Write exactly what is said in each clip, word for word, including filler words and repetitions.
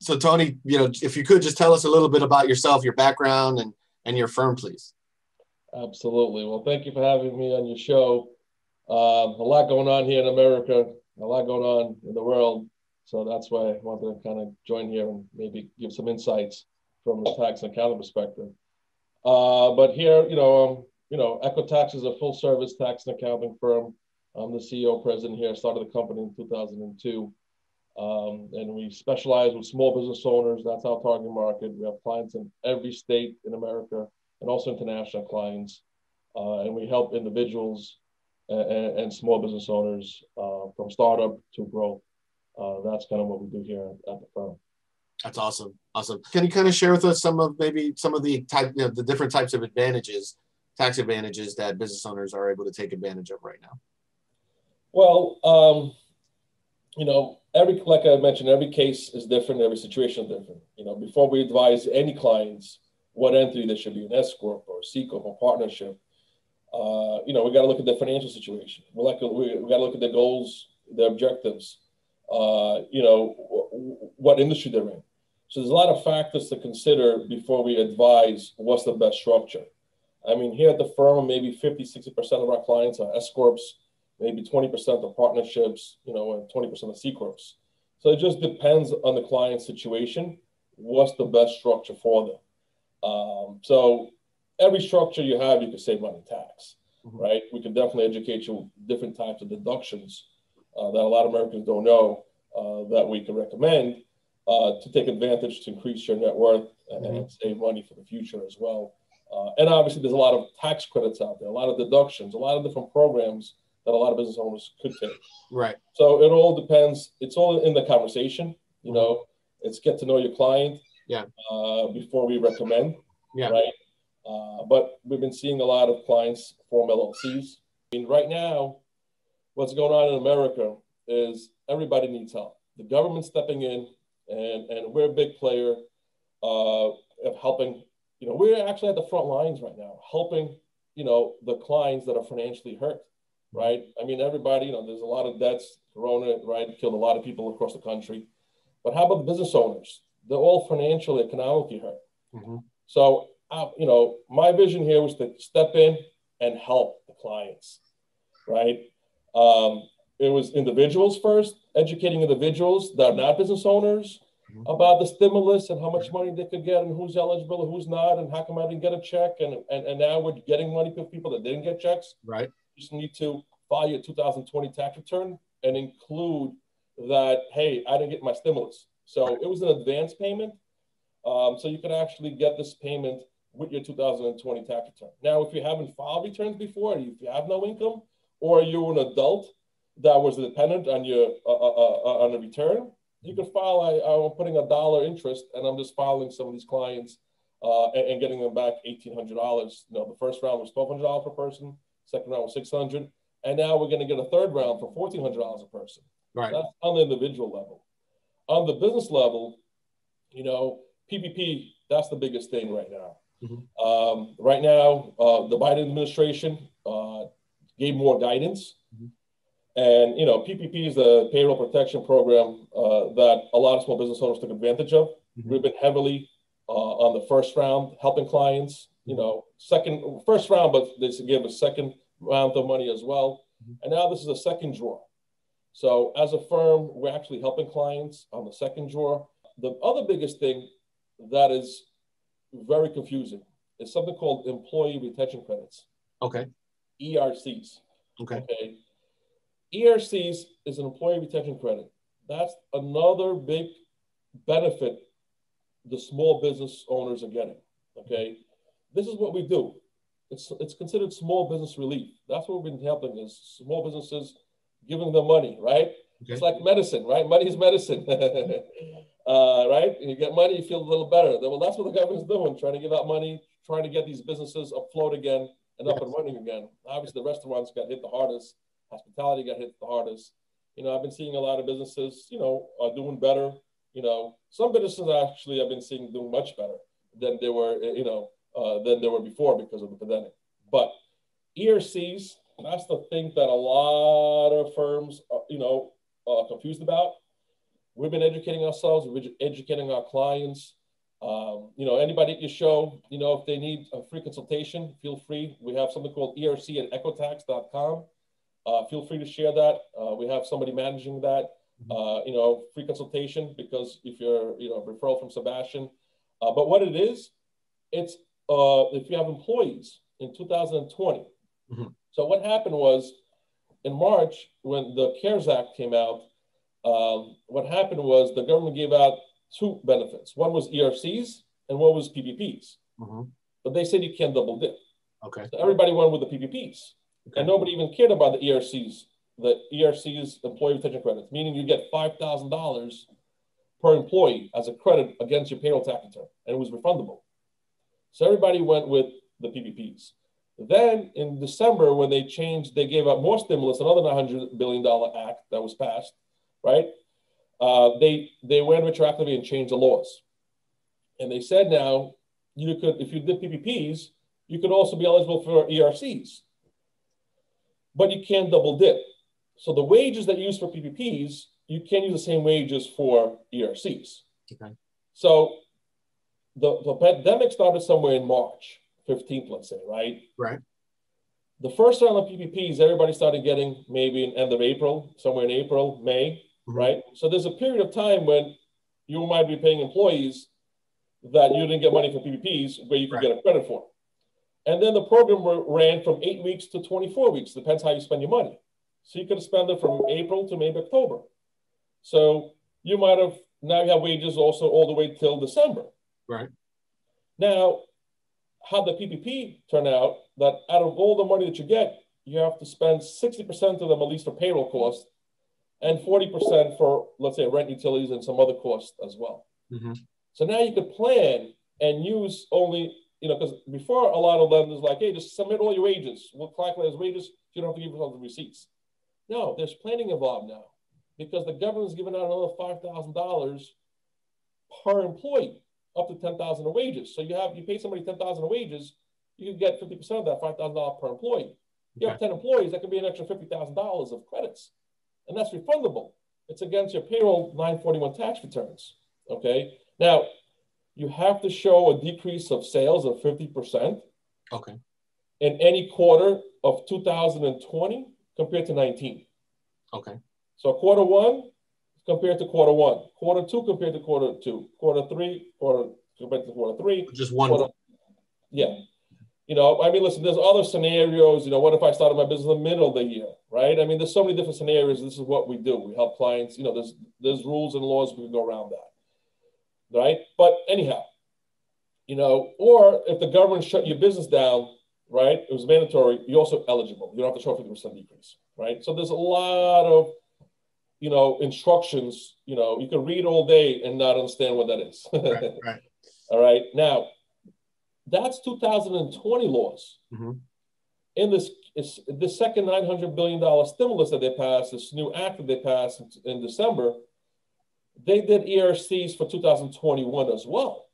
so Tony, you know, if you could just tell us a little bit about yourself, your background, and, and your firm, please. Absolutely. Well, thank you for having me on your show. Um, a lot going on here in America, a lot going on in the world. So that's why I wanted to kind of join here and maybe give some insights from the tax and accounting perspective. Uh, but here, you know, um, you know, EcoTax is a full service tax and accounting firm. I'm the C E O president here. I started the company in two thousand two. Um, and we specialize with small business owners. That's our target market. We have clients in every state in America and also international clients. Uh, and we help individuals and, and small business owners uh, from startup to growth. Uh, that's kind of what we do here at the firm. That's awesome. Awesome. Can you kind of share with us some of maybe some of the type, you know, the different types of advantages, tax advantages that business owners are able to take advantage of right now? Well, um, you know, every, like I mentioned, every case is different. Every situation is different. You know, before we advise any clients what entity they should be, an S corp or a C corp or partnership, uh, you know, we got to look at their financial situation. We like we, we got to look at their goals, their objectives. Uh, you know, what industry they're in. So there's a lot of factors to consider before we advise what's the best structure. I mean, here at the firm, maybe fifty, sixty percent of our clients are S corps, maybe twenty percent of partnerships, you know, and twenty percent of C corps. So it just depends on the client's situation, what's the best structure for them. Um, so every structure you have, you can save money in tax, mm-hmm. right? We can definitely educate you with different types of deductions Uh, that a lot of Americans don't know uh, that we can recommend uh, to take advantage to increase your net worth and, mm-hmm. and save money for the future as well. Uh, and obviously, there's a lot of tax credits out there, a lot of deductions, a lot of different programs that a lot of business owners could take. Right. So it all depends. It's all in the conversation. You mm-hmm. know, it's get to know your client. Yeah. Uh, before we recommend. Yeah. Right. Uh, but we've been seeing a lot of clients form L L Cs. I mean, right now, what's going on in America is everybody needs help. The government's stepping in, and, and we're a big player uh, of helping. You know, we're actually at the front lines right now, helping, you know, the clients that are financially hurt, right? I mean, everybody, you know, there's a lot of debts, Corona, right? Killed a lot of people across the country. But how about the business owners? They're all financially, economically hurt. Mm-hmm. So, uh, you know, my vision here was to step in and help the clients, right? Um, it was individuals first, educating individuals that are not business owners mm-hmm. about the stimulus and how much money they could get and who's eligible and who's not and how come I didn't get a check. And, and, and now we're getting money for people that didn't get checks. Right. You just need to file your two thousand twenty tax return and include that, hey, I didn't get my stimulus. So right. It was an advance payment. Um, so you could actually get this payment with your two thousand twenty tax return. Now, if you haven't filed returns before, if you have no income, or you're an adult that was dependent on your uh, uh, uh, on a return, you could file. I, I'm putting a dollar interest, and I'm just filing some of these clients uh, and, and getting them back eighteen hundred dollars. You know, the first round was twelve hundred dollars per person, second round was six hundred, and now we're going to get a third round for fourteen hundred dollars a person. Right. That's on the individual level. On the business level, you know, P P P. That's the biggest thing right now. Mm-hmm. um, right now, uh, the Biden administration. Uh, gave more guidance. Mm-hmm. And, you know, P P P is the payroll protection program uh, that a lot of small business owners took advantage of. Mm-hmm. We've been heavily uh, on the first round, helping clients, you know, second, first round, but they gave a second round of money as well. Mm-hmm. And now this is a second draw. So as a firm, we're actually helping clients on the second draw. The other biggest thing that is very confusing is something called employee retention credits. Okay. E R Cs. Okay. okay. E R Cs is an employee retention credit. That's another big benefit the small business owners are getting. Okay. This is what we do. It's it's considered small business relief. That's what we've been helping is small businesses giving them money, right? Okay. It's like medicine, right? Money is medicine. uh, right? You get money, you feel a little better. Well, that's what the government's doing, trying to give out money, trying to get these businesses afloat again. And up yes. and running again. Obviously, the restaurants got hit the hardest. Hospitality got hit the hardest. You know, I've been seeing a lot of businesses, you know, are doing better. You know, some businesses actually I've been seeing doing much better than they were, you know, uh, than they were before because of the pandemic. But E R Cs, that's the thing that a lot of firms, uh, you know, are confused about. We've been educating ourselves, we're educating our clients. Um, you know, anybody at your show, you know, if they need a free consultation, feel free. We have something called E R C at ecotax dot com. Uh, feel free to share that. Uh, we have somebody managing that, uh, you know, free consultation, because if you're, you know, referral from Sebastian. Uh, but what it is, it's uh, if you have employees in two thousand twenty. Mm-hmm. So what happened was in March, when the CARES Act came out, um, what happened was the government gave out two benefits. One was E R Cs and one was P P Ps. Mm-hmm. But they said you can't double dip. Okay. So everybody went with the P P Ps. Okay. And nobody even cared about the E R Cs, the E R Cs, employee retention credits, meaning you get five thousand dollars per employee as a credit against your payroll tax return, and it was refundable. So everybody went with the P P Ps. Then in December, when they changed, they gave out more stimulus, another nine hundred billion dollars act that was passed, right? Uh, they, they went retroactively and changed the laws. And they said now, you could, if you did P P Ps, you could also be eligible for E R Cs. But you can't double dip. So the wages that you use for P P Ps, you can't use the same wages for E R Cs. Okay. So the, the pandemic started somewhere in March fifteenth, let's say, right? Right. The first round of P P Ps, everybody started getting maybe in end of April, somewhere in April, May, mm-hmm. right? So there's a period of time when you might be paying employees that you didn't get money for P P Ps where you could right. get a credit for. And then the program ran from eight weeks to twenty-four weeks. Depends how you spend your money. So you could spend it from April to maybe October. So you might have, now you have wages also all the way till December. Right. Now, how the P P P turn out that out of all the money that you get, you have to spend sixty percent of them at least for payroll costs and forty percent for, let's say, rent, utilities, and some other costs as well. Mm-hmm. So now you could plan and use only, you know, because before a lot of lenders like, hey, just submit all your wages. We'll calculate as wages. You don't have to give yourself the receipts. No, there's planning involved now because the government's giving out another five thousand dollars per employee, up to ten thousand dollars in wages. So you have, you pay somebody ten thousand dollars in wages, you can get fifty percent of that five thousand dollars per employee. You okay. have ten employees, that could be an extra fifty thousand dollars of credits. And that's refundable. It's against your payroll nine forty-one tax returns, okay? Now, you have to show a decrease of sales of fifty percent okay. in any quarter of two thousand twenty compared to nineteen. Okay. So quarter one compared to quarter one, quarter two compared to quarter two, quarter three, quarter compared to quarter three. Just one. Quarter, yeah. You know, I mean, listen, there's other scenarios. You know, what if I started my business in the middle of the year, right? I mean, there's so many different scenarios. This is what we do. We help clients. You know, there's, there's rules and laws. We can go around that. Right. But anyhow, you know, or if the government shut your business down, right, it was mandatory, you're also eligible. You don't have to show a fifty percent decrease. Right. So there's a lot of, you know, instructions, you know, you can read all day and not understand what that is. Right, right. All right. Now, that's two thousand twenty laws. Mm-hmm. In this, the second nine hundred billion dollars stimulus that they passed, this new act that they passed in, in December, they did E R Cs for two thousand twenty-one as well.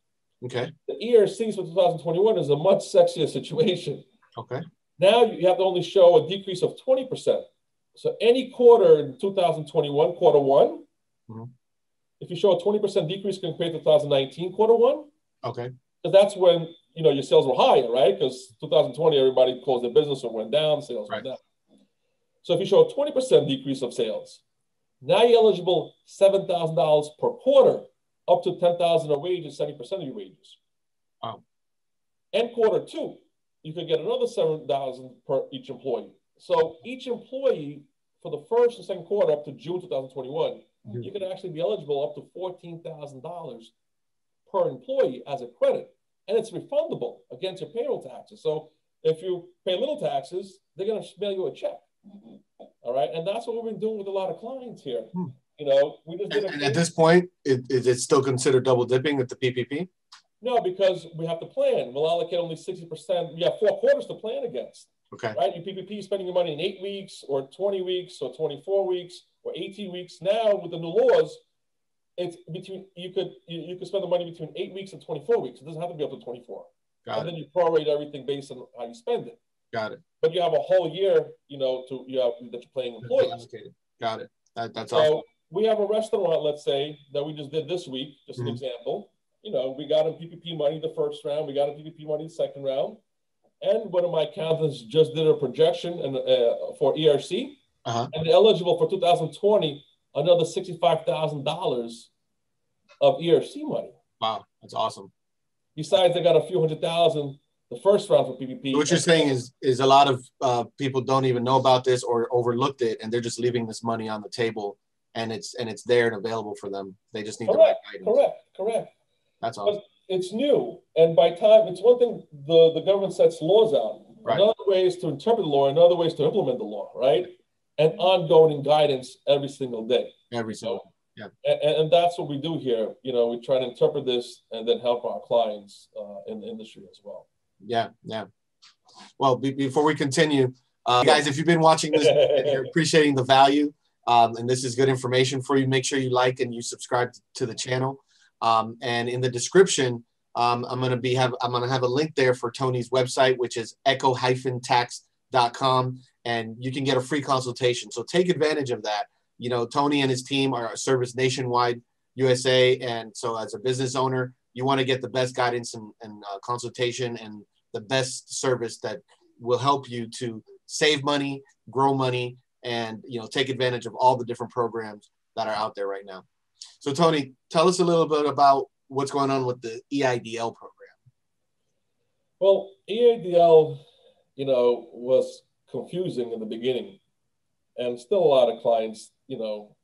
Okay. The E R Cs for two thousand twenty-one is a much sexier situation. Okay. Now you have to only show a decrease of twenty percent. So any quarter in two thousand twenty-one, quarter one, mm-hmm. if you show a twenty percent decrease compared to two thousand nineteen, quarter one, okay, because that's when, you know, your sales were higher, right? Because two thousand twenty, everybody closed their business or went down, sales right. went down. So if you show a twenty percent decrease of sales, now you're eligible seven thousand dollars per quarter, up to ten thousand dollars of wages, seventy percent of your wages. Wow. And quarter two, you could get another seven thousand dollars per each employee. So each employee for the first and second quarter up to June two thousand twenty-one, mm-hmm. you could actually be eligible up to fourteen thousand dollars per employee as a credit. And it's refundable against your payroll taxes. So if you pay little taxes, they're going to mail you a check. Mm-hmm. All right. And that's what we've been doing with a lot of clients here. Hmm. You know, we just did. And, a- and at this point, it, is it still considered double dipping at the P P P? No, because we have to plan. We'll allocate only sixty percent. We have four quarters to plan against. Okay. Right? Your P P P is spending your money in eight weeks or twenty weeks or twenty-four weeks or eighteen weeks. Now with the new laws, it's between, you could, you, you could spend the money between eight weeks and twenty-four weeks. It doesn't have to be up to twenty-four. Got and it. Then you prorate everything based on how you spend it. Got it. But you have a whole year, you know, to, you know, that you're playing employees. Got it. That, that's so, awesome. we have a restaurant, let's say, that we just did this week, just mm-hmm. an example. You know, we got in P P P money the first round, we got in P P P money the second round, and one of my accountants just did a projection and uh, for E R C, uh-huh. and eligible for two thousand twenty, another sixty-five thousand dollars of E R C money. Wow, that's awesome. Besides, they got a few hundred thousand the first round for P P P. What you're saying is is a lot of uh, people don't even know about this or overlooked it, and they're just leaving this money on the table, and it's and it's there and available for them. They just need correct, the right guidance. Correct, correct. That's awesome. But it's new, and by time, it's one thing the, the government sets laws out. Right. Another way is to interpret the law, another way is to implement the law, right? And ongoing guidance every single day. Every single day. Yeah. And, and that's what we do here. You know, we try to interpret this and then help our clients uh, in the industry as well. Yeah, yeah. Well, be, before we continue, uh, guys, if you've been watching this and you're appreciating the value, um, and this is good information for you, make sure you like and you subscribe to the channel. Um, and in the description, um, I'm gonna be have I'm gonna have a link there for Tony's website, which is eco dash tax dot com, and you can get a free consultation. So take advantage of that. You know, Tony and his team are service nationwide U S A. And so as a business owner, you want to get the best guidance and, and uh, consultation and the best service that will help you to save money, grow money, and, you know, take advantage of all the different programs that are out there right now. So, Tony, tell us a little bit about what's going on with the E I D L program. Well, E I D L, you know, was confusing in the beginning. And still a lot of clients, you know,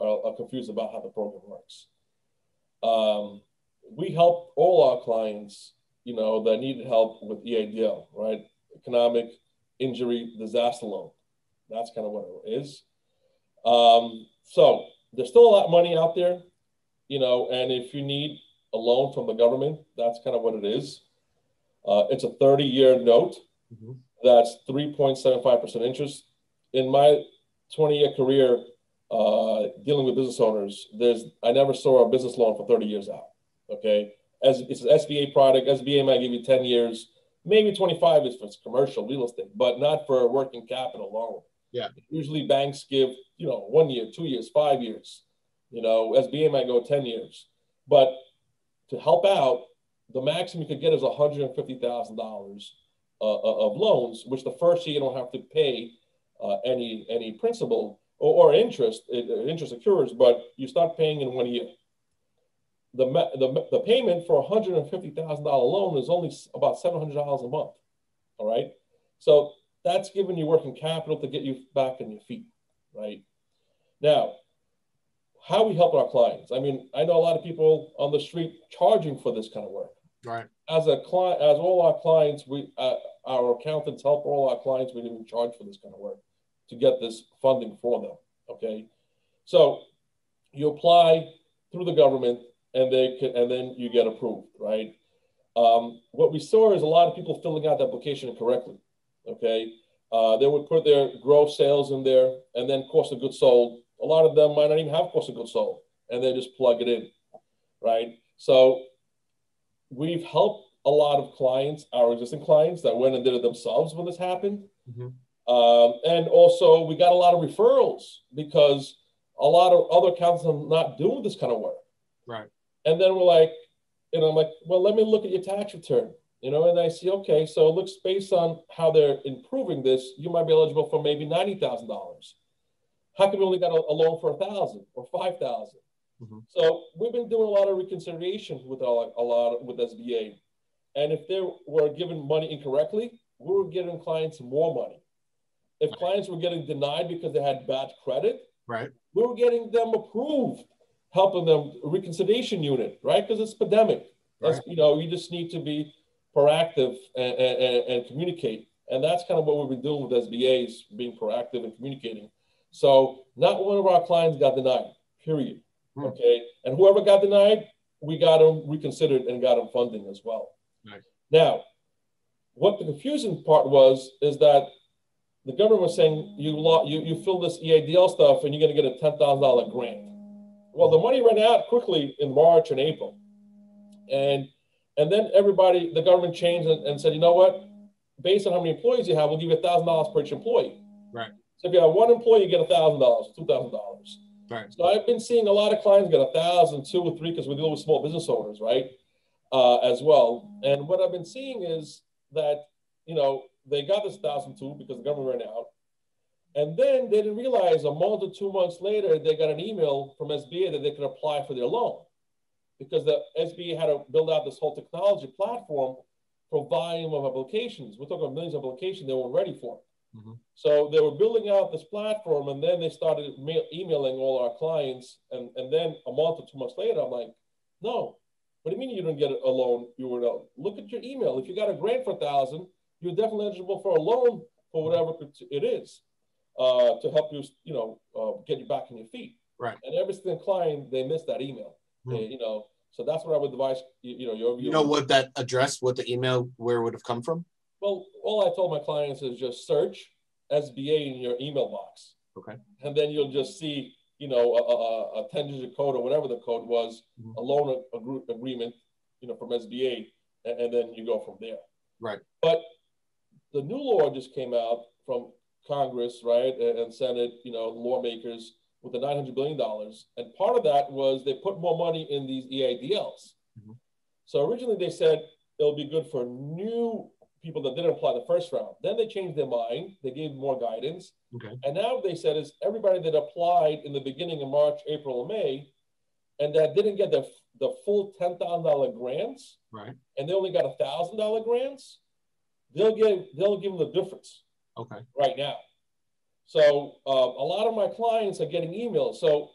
are, are confused about how the program works. Um, we help all our clients, you know, that needed help with E I D L, right? Economic injury disaster loan. That's kind of what it is. Um, so there's still a lot of money out there, you know, and if you need a loan from the government, that's kind of what it is. Uh, it's a thirty year note. Mm-hmm. That's three point seven five percent interest. In my twenty year career uh, dealing with business owners, there's I never saw a business loan for thirty years out, okay? As it's an S B A product, S B A might give you ten years, maybe twenty-five is for commercial real estate, but not for working capital loan. Yeah. Usually banks give, you know, one year, two years, five years, you know, S B A might go ten years. But to help out, the maximum you could get is one hundred fifty thousand dollars uh, of loans, which the first year you don't have to pay Uh, any any principal or, or interest, it, interest accrues, but you start paying in one year. The, the, the payment for one hundred fifty thousand dollars loan is only about seven hundred dollars a month, all right? So that's giving you working capital to get you back on your feet, right? Now, how we help our clients. I mean, I know a lot of people on the street charging for this kind of work. Right. As a client, as all our clients, we uh, our accountants help all our clients. We didn't charge for this kind of work to get this funding for them. Okay, so you apply through the government, and they can, and then you get approved, right? Um, what we saw is a lot of people filling out the application incorrectly. Okay, uh, they would put their gross sales in there, and then cost of goods sold. A lot of them might not even have cost of goods sold, and they just plug it in, right? So we've helped a lot of clients, our existing clients that went and did it themselves when this happened. Mm-hmm. Um, and also we got a lot of referrals because a lot of other accountants are not doing this kind of work. Right. And then we're like, and I'm like, well, let me look at your tax return, you know, and I see, okay, so it looks based on how they're improving this, you might be eligible for maybe ninety thousand dollars. How come we only got a, a loan for one thousand dollars or five thousand dollars? Mm-hmm. So we've been doing a lot of reconsideration with all, a lot of, with S B A. And if they were given money incorrectly, we were giving clients more money. If right. clients were getting denied because they had bad credit, right, we were getting them approved, helping them reconciliation unit, right? Because it's pandemic. Right. That's, you know, you just need to be proactive and, and, and communicate. And that's kind of what we've been doing with S B A is being proactive and communicating. So not one of our clients got denied, period. Hmm. Okay. And whoever got denied, we got them reconsidered and got them funding as well. Nice. Now, what the confusing part was is that the government was saying you you, you fill this E I D L stuff and you're going to get a ten thousand dollar grant. Well, the money ran out quickly in March and April, and and then everybody the government changed and, and said, you know what, based on how many employees you have, we'll give you a thousand dollars per each employee. Right. So if you have one employee, you get a thousand dollars, two thousand dollars. Right. So I've been seeing a lot of clients get a thousand, two or three, because we deal with small business owners, right? Uh, as well. And what I've been seeing is that, you know, they got this thousand two because the government ran out. And then they didn't realize a month or two months later, they got an email from S B A that they could apply for their loan, because the S B A had to build out this whole technology platform for volume of applications. We're talking about millions of applications they weren't ready for. Mm-hmm. So they were building out this platform, and then they started mail, emailing all our clients. And, and then a month or two months later, I'm like, no, what do you mean you didn't get a loan? You were uh, look at your email. If you got a grant for a thousand, you're definitely eligible for a loan for whatever it is uh, to help you, you know, uh, get you back on your feet. Right. And every single client, they missed that email. Mm-hmm. They, you know, so that's what I would advise. You, you know, your, your, you know what that address, what the email, where it would have come from? Well, all I told my clients is just search S B A in your email box. Okay. And then you'll just see, you know, a, a, a ten digit code or whatever the code was, mm-hmm. a loan a, a group agreement, you know, from S B A, and, and then you go from there. Right. But the new law just came out from Congress, right, and, and Senate, you know, lawmakers with the nine hundred billion dollars. And part of that was they put more money in these E I D Ls. Mm-hmm. So originally they said it'll be good for new people that didn't apply the first round. Then they changed their mind. They gave more guidance. Okay. And now what they said is everybody that applied in the beginning of March, April, and May, and that didn't get the, the full ten thousand dollar grants, right, and they only got one thousand dollar grants, they'll give, they'll give them the difference okay. right now. So uh, a lot of my clients are getting emails. So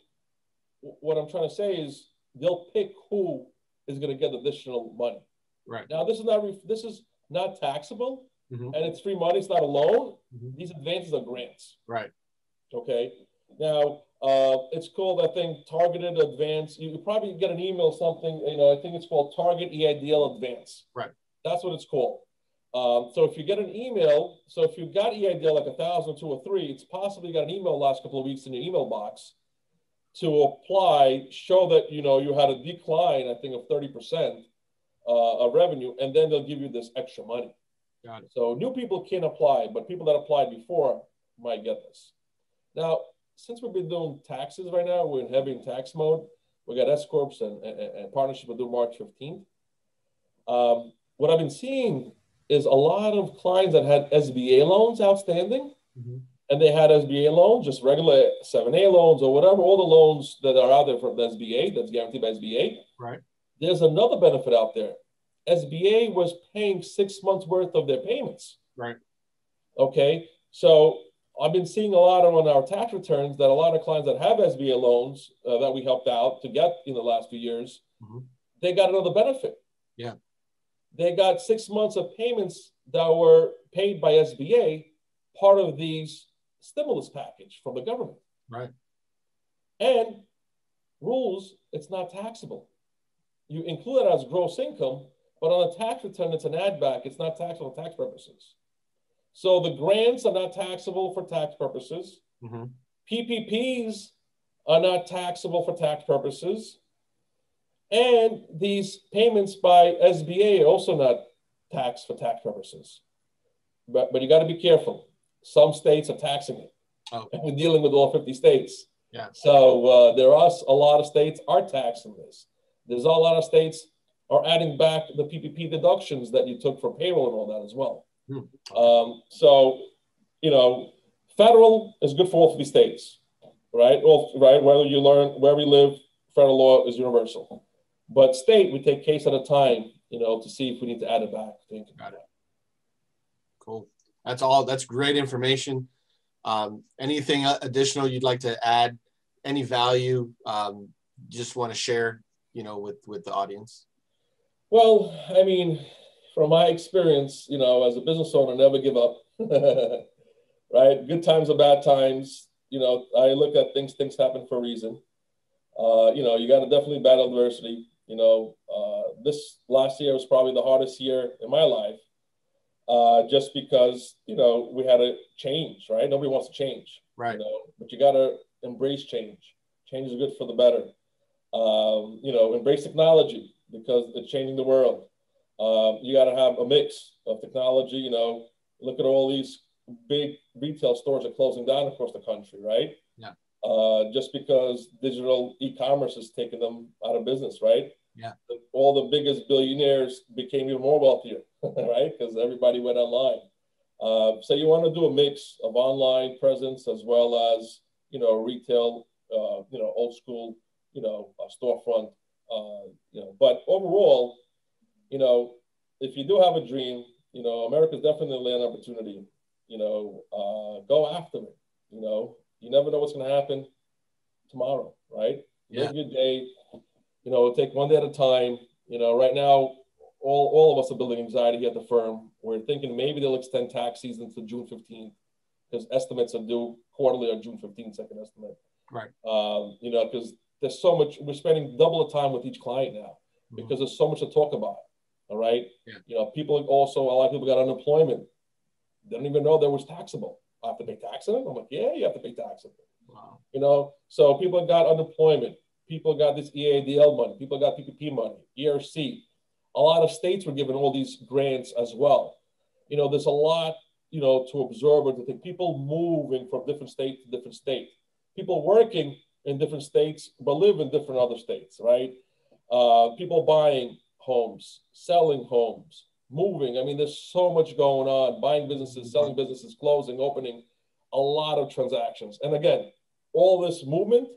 what I'm trying to say is they'll pick who is going to get additional money. Right. Now, this is not, this is, not taxable, mm-hmm. and it's free money, it's not a loan. Mm-hmm. These advances are grants. Right. Okay. Now, uh, it's called, I think, targeted advance. You could probably get an email something, you know, I think it's called Target E I D L Advance. Right. That's what it's called. Um, so if you get an email, so if you got E I D L like a thousand, two or three, it's possibly got an email last couple of weeks in your email box to apply, show that, you know, you had a decline, I think, of thirty percent. Uh, a revenue, and then they'll give you this extra money. Got it. So new people can apply, but people that applied before might get this. Now, since we've been doing taxes right now, we're in heavy tax mode. We got S corps and, and, and partnership will do March fifteenth. Um, what I've been seeing is a lot of clients that had S B A loans outstanding, mm-hmm. and they had S B A loans, just regular seven A loans or whatever, all the loans that are out there from the S B A, that's guaranteed by S B A. Right. There's another benefit out there. S B A was paying six months worth of their payments. Right. Okay. So I've been seeing a lot of, on our tax returns, that a lot of clients that have S B A loans uh, that we helped out to get in the last few years, mm-hmm. they got another benefit. Yeah. They got six months of payments that were paid by S B A, part of these stimulus package from the government. Right. And rules, it's not taxable. You include it as gross income, but on a tax return, it's an add back. It's not taxable for tax purposes. So the grants are not taxable for tax purposes. Mm-hmm. P P Ps are not taxable for tax purposes. And these payments by S B A are also not taxed for tax purposes. But, but you got to be careful. Some states are taxing it. Oh. And we're dealing with all fifty states. Yeah. So uh, there are a lot of states are taxing this. There's a lot of states are adding back the P P P deductions that you took for payroll and all that as well. Hmm. Um, so, you know, federal is good for all fifty states, right? Well, right, whether you learn where we live, federal law is universal. But state, we take case at a time, you know, to see if we need to add it back. Think about it. Cool. That's all. That's great information. Um, anything additional you'd like to add? Any value um, you just want to share, you know, with, with the audience? Well, I mean, from my experience, you know, as a business owner, never give up, right? Good times or bad times, you know, I look at things, things happen for a reason. Uh, you know, you got to definitely battle adversity. You know, uh, this last year was probably the hardest year in my life uh, just because, you know, we had to change, right? Nobody wants to change, right? You know? But you got to embrace change. Change is good for the better. Um, you know, embrace technology because it's changing the world. Um, you got to have a mix of technology. You know, look at all these big retail stores are closing down across the country, right? Yeah. uh, just because digital e-commerce has taken them out of business, right? Yeah. All the biggest billionaires became even more wealthier, right? Because everybody went online. Uh, so you want to do a mix of online presence as well as, you know, retail, uh, you know, old school, you know, uh, storefront, uh, you know, but overall, you know, if you do have a dream, you know, America's definitely an opportunity, you know, uh, go after it, you know, you never know what's going to happen tomorrow, right? Yeah. Live your day. You know, take one day at a time. You know, right now, all, all of us are building anxiety here at the firm. We're thinking maybe they'll extend tax season to June fifteenth because estimates are due quarterly or June fifteenth, second estimate. Right. Um, you know, because there's so much, we're spending double the time with each client now mm-hmm. because there's so much to talk about. All right. Yeah. You know, people also, a lot of people got unemployment. They don't even know there was taxable. I have to pay tax on it. I'm like, yeah, you have to pay tax on it. Wow. You know, so people got unemployment. People got this E I D L money. People got P P P money, E R C. A lot of states were given all these grants as well. You know, there's a lot, you know, to absorb or to think. People moving from different state to different state. People working in different states, but live in different other states, right? Uh, people buying homes, selling homes, moving. I mean, there's so much going on. Buying businesses, selling businesses, closing, opening. A lot of transactions. And again, all this movement,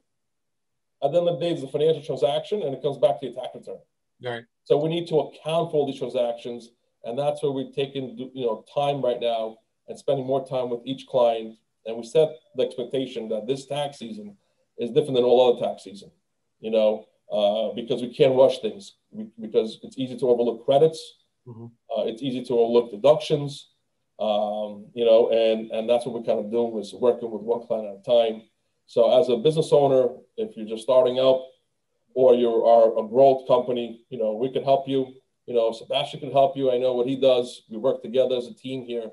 at the end of the day, it's a financial transaction, and it comes back to your tax return. Right. So we need to account for all these transactions, and that's where we're taking you know time right now and spending more time with each client. And we set the expectation that this tax season is different than all other tax season, you know, uh, because we can't rush things we, because it's easy to overlook credits, mm-hmm. uh, it's easy to overlook deductions, um, you know, and and that's what we're kind of doing is working with one client at a time. So as a business owner, if you're just starting out or you are a growth company, you know, we can help you. You know, Sebastian can help you. I know what he does. We work together as a team here.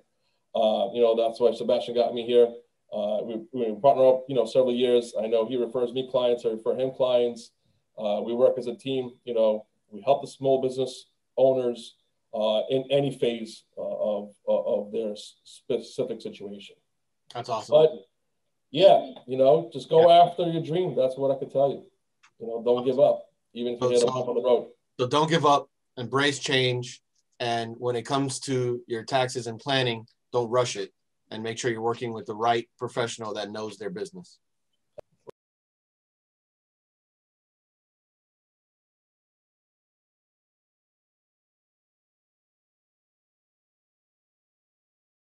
Uh, you know, that's why Sebastian got me here. Uh, we, we partner up, you know, several years. I know he refers me clients. I refer him clients. Uh, we work as a team. You know, we help the small business owners uh, in any phase uh, of, of their specific situation. That's awesome. But, yeah, you know, just go yeah. after your dream. That's what I could tell you. You know, don't give up, even if you hit a bump on the road. So don't give up, embrace change. And when it comes to your taxes and planning, don't rush it and make sure you're working with the right professional that knows their business.